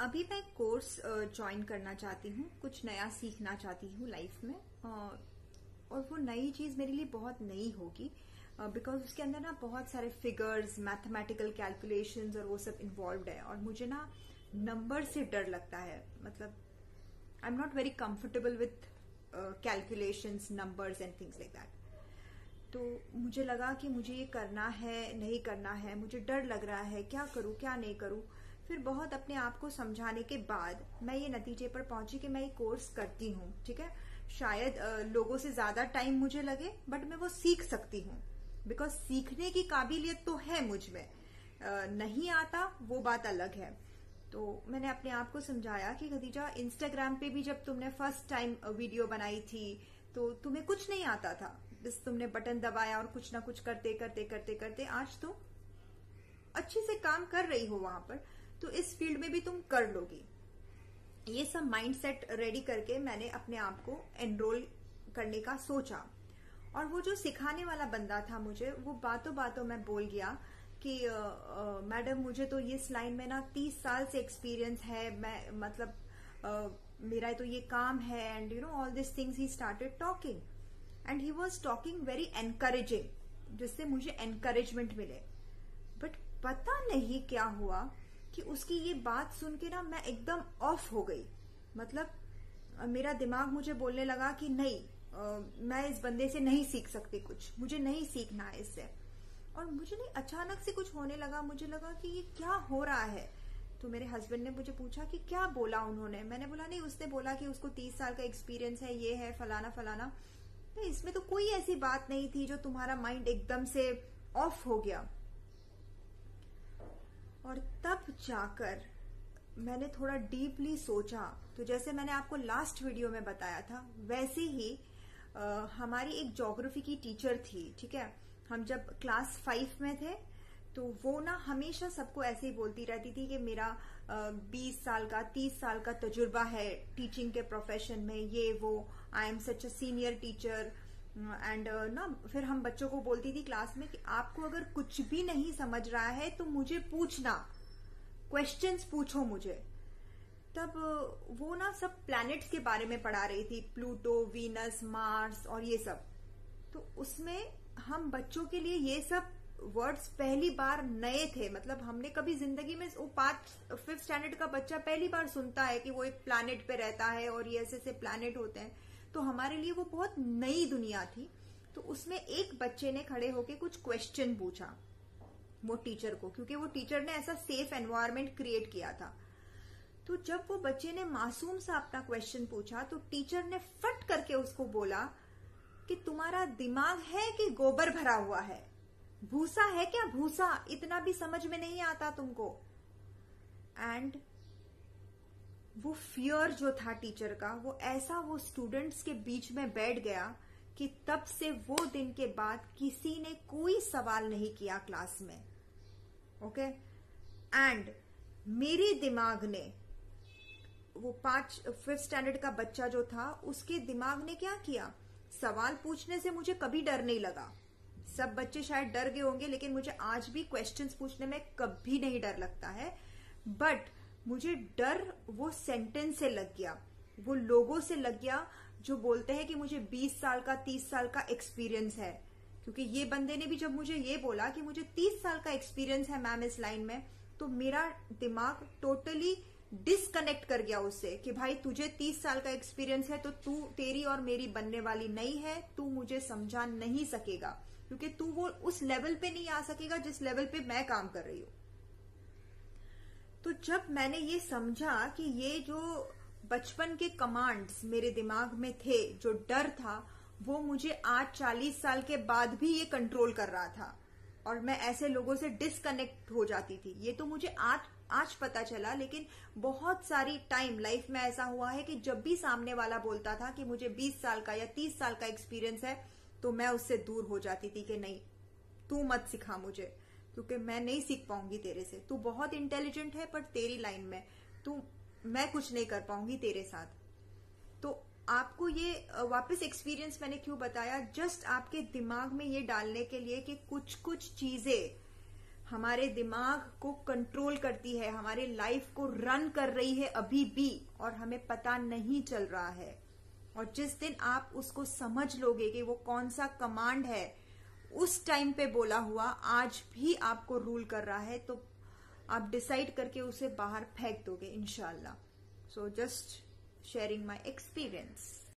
अभी मैं course join करना चाहती हूँ, कुछ नया सीखना चाहती हूँ लाइफ में और वो नई चीज मेरे लिए बहुत नई होगी बिकॉज उसके अंदर ना बहुत सारे फिगर्स, मैथमेटिकल कैलकुलेशंस और वो सब इन्वॉल्व है और मुझे ना नंबर से डर लगता है। मतलब I am not very comfortable with calculations, numbers and things like that. तो मुझे लगा कि मुझे ये करना है, नहीं करना है, मुझे डर लग रहा है, क्या करूँ क्या नहीं करूँ। फिर बहुत अपने आप को समझाने के बाद मैं ये नतीजे पर पहुंची कि मैं ये कोर्स करती हूँ। ठीक है, शायद लोगों से ज्यादा टाइम मुझे लगे बट मैं वो सीख सकती हूँ बिकॉज सीखने की काबिलियत तो है मुझ में। नहीं आता वो बात अलग है। तो मैंने अपने आप को समझाया कि खदीजा, इंस्टाग्राम पे भी जब तुमने फर्स्ट टाइम वीडियो बनाई थी तो तुम्हें कुछ नहीं आता था, बस तुमने बटन दबाया और कुछ ना कुछ करते करते करते करते आज तुम अच्छे से काम कर रही हो वहां पर। तो इस फील्ड में भी तुम कर लोगी। ये सब माइंडसेट रेडी करके मैंने अपने आप को एनरोल करने का सोचा और वो जो सिखाने वाला बंदा था मुझे, वो बातों बातों में बोल गया कि मैडम मुझे तो ये लाइन में ना 30 साल से एक्सपीरियंस है, मैं मतलब मेरा तो ये काम है and you know all this things. He started talking and he was talking very encouraging, जिससे मुझे एनकरेजमेंट मिले। बट पता नहीं क्या हुआ कि उसकी ये बात सुन के ना मैं एकदम ऑफ हो गई। मतलब मेरा दिमाग मुझे बोलने लगा कि नहीं, मैं इस बंदे से नहीं सीख सकती कुछ, मुझे नहीं सीखना है इससे। और मुझे नहीं, अचानक से कुछ होने लगा, मुझे लगा कि ये क्या हो रहा है। तो मेरे हस्बैंड ने मुझे पूछा कि क्या बोला उन्होंने। मैंने बोला नहीं, उसने बोला कि उसको 30 साल का एक्सपीरियंस है, ये है फलाना फलाना। तो इसमें तो कोई ऐसी बात नहीं थी जो तुम्हारा माइंड एकदम से ऑफ हो गया। और तब जाकर मैंने थोड़ा डीपली सोचा। तो जैसे मैंने आपको लास्ट वीडियो में बताया था वैसे ही हमारी एक ज्योग्राफी की टीचर थी। ठीक है, हम जब क्लास 5 में थे तो वो ना हमेशा सबको ऐसे ही बोलती रहती थी कि मेरा 20 साल का 30 साल का तजुर्बा है टीचिंग के प्रोफेशन में, ये वो, I am such a senior teacher and ना। फिर हम बच्चों को बोलती थी क्लास में कि आपको अगर कुछ भी नहीं समझ रहा है तो मुझे पूछना, क्वेश्चंस पूछो मुझे। तब वो ना सब प्लैनेट्स के बारे में पढ़ा रही थी, प्लूटो, वीनस, मार्स और ये सब। तो उसमें हम बच्चों के लिए ये सब वर्ड्स पहली बार नए थे। मतलब हमने कभी जिंदगी में, वो 5-5th स्टैंडर्ड का बच्चा पहली बार सुनता है कि वो एक प्लैनेट पे रहता है और ये ऐसे ऐसे प्लैनेट होते हैं। तो हमारे लिए वो बहुत नई दुनिया थी। तो उसमें एक बच्चे ने खड़े होके कुछ क्वेश्चन पूछा वो टीचर को, क्योंकि वो टीचर ने ऐसा सेफ एनवायरनमेंट क्रिएट किया था। तो जब वो बच्चे ने मासूम सा अपना क्वेश्चन पूछा तो टीचर ने फट करके उसको बोला कि तुम्हारा दिमाग है कि गोबर भरा हुआ है, भूसा है क्या भूसा, इतना भी समझ में नहीं आता तुमको। एंड वो फियर जो था टीचर का, वो ऐसा वो स्टूडेंट्स के बीच में बैठ गया कि तब से वो दिन के बाद किसी ने कोई सवाल नहीं किया क्लास में। ओके, एंड मेरे दिमाग ने, वो 5-5th स्टैंडर्ड का बच्चा जो था उसके दिमाग ने क्या किया, सवाल पूछने से मुझे कभी डर नहीं लगा। सब बच्चे शायद डर गए होंगे लेकिन मुझे आज भी क्वेश्चंस पूछने में कभी नहीं डर लगता है। बट मुझे डर वो सेंटेंस से लग गया, वो लोगों से लग गया जो बोलते हैं कि मुझे 20 साल का 30 साल का एक्सपीरियंस है। क्योंकि ये बंदे ने भी जब मुझे ये बोला कि मुझे 30 साल का एक्सपीरियंस है मैम इस लाइन में, तो मेरा दिमाग टोटली डिस्कनेक्ट कर गया उससे कि भाई तुझे 30 साल का एक्सपीरियंस है तो तू, तेरी और मेरी बनने वाली नहीं है, तू मुझे समझा नहीं सकेगा क्योंकि तू वो उस लेवल पे नहीं आ सकेगा जिस लेवल पे मैं काम कर रही हूं। तो जब मैंने ये समझा कि ये जो बचपन के कमांड्स मेरे दिमाग में थे, जो डर था, वो मुझे आज 40 साल के बाद भी ये कंट्रोल कर रहा था और मैं ऐसे लोगों से डिस्कनेक्ट हो जाती थी। ये तो मुझे आज पता चला, लेकिन बहुत सारी टाइम लाइफ में ऐसा हुआ है कि जब भी सामने वाला बोलता था कि मुझे 20 साल का या 30 साल का एक्सपीरियंस है तो मैं उससे दूर हो जाती थी कि नहीं, तू मत सिखा मुझे क्योंकि मैं नहीं सीख पाऊंगी तेरे से, तू बहुत इंटेलिजेंट है पर तेरी लाइन में, तू, मैं कुछ नहीं कर पाऊंगी तेरे साथ। तो आपको ये वापस एक्सपीरियंस मैंने क्यों बताया, जस्ट आपके दिमाग में ये डालने के लिए कि कुछ कुछ चीजें हमारे दिमाग को कंट्रोल करती है, हमारे लाइफ को रन कर रही है अभी भी और हमें पता नहीं चल रहा है। और जिस दिन आप उसको समझ लोगे कि वो कौन सा कमांड है उस टाइम पे बोला हुआ आज भी आपको रूल कर रहा है, तो आप डिसाइड करके उसे बाहर फेंक दोगे इंशाल्लाह। So just sharing my experience।